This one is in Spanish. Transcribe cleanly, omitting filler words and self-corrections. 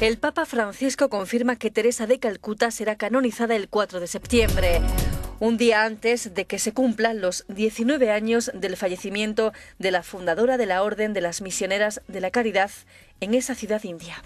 El Papa Francisco confirma que Teresa de Calcuta será canonizada el 4 de septiembre, un día antes de que se cumplan los 19 años del fallecimiento de la fundadora de la Orden de las Misioneras de la Caridad en esa ciudad india.